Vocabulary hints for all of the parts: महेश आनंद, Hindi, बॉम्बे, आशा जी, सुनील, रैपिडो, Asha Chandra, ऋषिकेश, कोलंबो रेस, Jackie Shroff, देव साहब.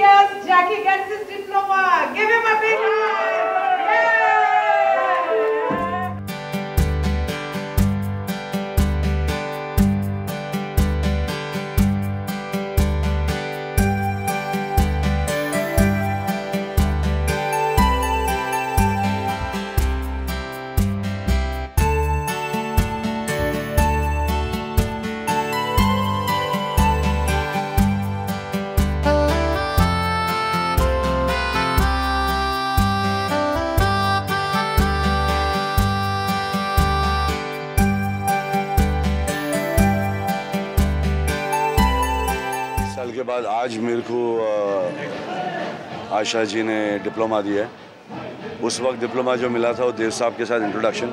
years, Jackie gets his diploma. Give him a big hand. के बाद आज मेरे को आशा जी ने डिप्लोमा दिया है। उस वक्त डिप्लोमा जो मिला था वो देव साहब के साथ इंट्रोडक्शन।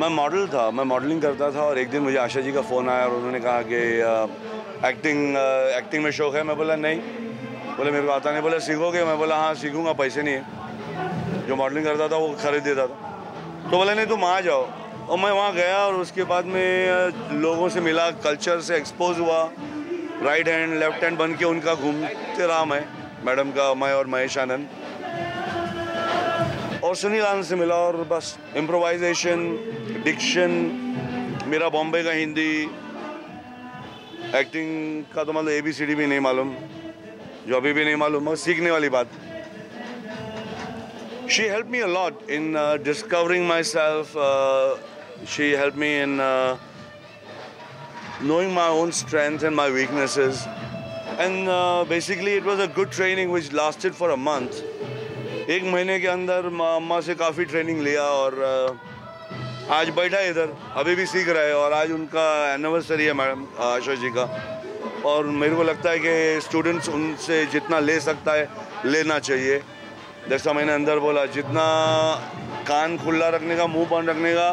मैं मॉडल था, मैं मॉडलिंग करता था और एक दिन मुझे आशा जी का फ़ोन आया और उन्होंने कहा कि एक्टिंग में शौक़ है। मैं बोला नहीं, बोले मेरे को आता नहीं। बोला सीखोगे? मैं बोला हाँ सीखूँगा, पैसे नहीं है। जो मॉडलिंग करता था वो खरीद देता था, तो बोला नहीं तुम आ जाओ। और मैं वहाँ गया और उसके बाद मैं लोगों से मिला, कल्चर से एक्सपोज हुआ। राइट हैंड लेफ्ट हैंड बन के उनका घूमते रहा मैं, मैडम का, मैं और महेश आनंद और सुनील आनंद से मिला। और बस इम्प्रोवाइजेशन, डिक्शन, मेरा बॉम्बे का हिंदी, एक्टिंग का तो मतलब ABCD भी नहीं मालूम, जो अभी भी नहीं मालूम, और सीखने वाली बात। She help me a lot in discovering myself, she help me in knowing my own strengths and my weaknesses, and basically it was a good training which lasted for a month. एक महीने के अंदर माँ से काफ़ी training लिया और आज बैठा है इधर, अभी भी सीख रहा है। और आज उनका एनिवर्सरी है मैडम आशा जी का, और मेरे को लगता है कि स्टूडेंट्स उनसे जितना ले सकता है लेना चाहिए। जैसा मैंने अंदर बोला, जितना कान खुला रखने का, मुँह बंद रखने का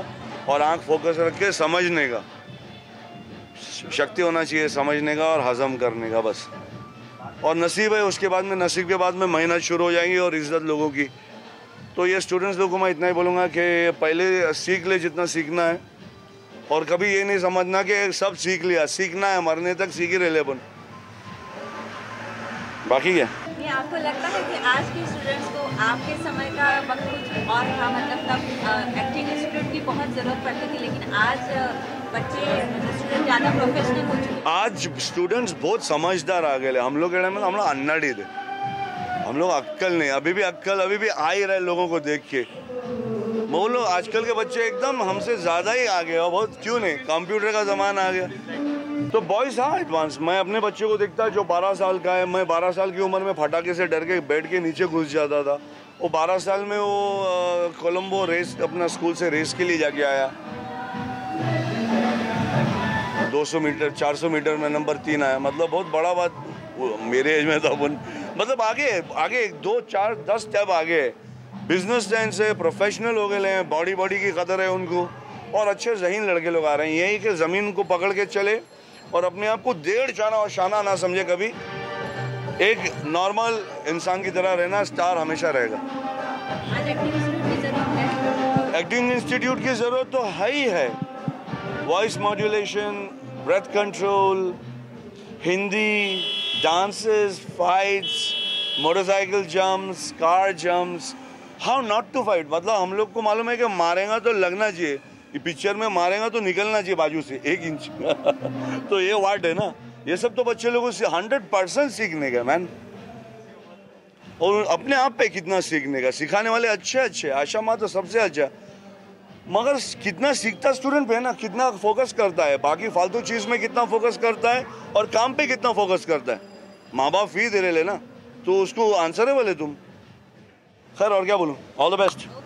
और आँख फोकस रख के समझने का शक्ति होना चाहिए, समझने का और हजम करने का बस। और नसीब है, उसके बाद में नसीब के बाद में मेहनत शुरू हो जाएंगी और इज्जत लोगों की। तो ये स्टूडेंट्स लोगों को मैं इतना ही बोलूँगा कि पहले सीख ले जितना सीखना है, और कभी ये नहीं समझना कि सब सीख लिया। सीखना है, मरने तक सीख ही रहे अपन, बाकी क्या। आपको लगता है कि आज के स्टूडेंट्स को आपके समय का वक्त कुछ और था, मतलब तब एक्टिंग स्टूडेंट की बहुत ज़रूरत पड़ती थी, लेकिन आज बच्चे स्टूडेंट ज़्यादा प्रोफेशनल हो चुके हैं। आज स्टूडेंट्स बहुत समझदार आ गए। हम लोग कहने में हम लोग अन्नाड़ी थे, हम लोग अक्कल नहीं, अभी भी अक्कल अभी भी आ ही रहा है लोगों को देख के। वो लोग आजकल के बच्चे एकदम हमसे ज़्यादा ही आ गए, और बहुत क्यों नहीं, कंप्यूटर का ज़माना आ गया। तो बॉयज़ हाँ एडवांस। मैं अपने बच्चे को देखता है जो 12 साल का है, मैं 12 साल की उम्र में फटाके से डर के बैठ के नीचे घुस जाता था। वो 12 साल में वो कोलंबो रेस, अपना स्कूल से रेस के लिए जाके आया, 200 मीटर 400 मीटर में नंबर 3 आया। मतलब बहुत बड़ा बात मेरे एज में था, अपन मतलब आगे आगे 2 4 10 स्टेप आगे। बिजनेस सेंस है, प्रोफेशनल हो गए हैं, बॉडी की कदर है उनको, और अच्छे जहीन लड़के लोग आ रहे हैं। यही कि ज़मीन को पकड़ के चले और अपने आप को डेढ़ चाना और शाना ना समझे कभी, एक नॉर्मल इंसान की तरह रहना, स्टार हमेशा रहेगा। एक्टिंग इंस्टीट्यूट की ज़रूरत तो है ही है। Voice modulation, breath control, Hindi, dances, fights, motorcycle jumps, car jumps, how not to fight. मतलब हम लोग को मालूम है कि मारेगा तो लगना चाहिए, पिक्चर में मारेगा तो निकलना चाहिए बाजू से 1 इंच तो ये वाट है ना, ये सब तो बच्चे लोगों से 100% सीखने का मैन, और अपने आप पे कितना सीखने का। सिखाने वाले अच्छे, आशा माँ तो सबसे अच्छा, मगर कितना सीखता स्टूडेंट पे ना, कितना फोकस करता है, बाकी फालतू चीज़ में कितना फोकस करता है और काम पे कितना फोकस करता है। माँ बाप फी दे रहे ना, तो उसको आंसर है बोले तुम। खैर और क्या बोलूँ, ऑल द बेस्ट।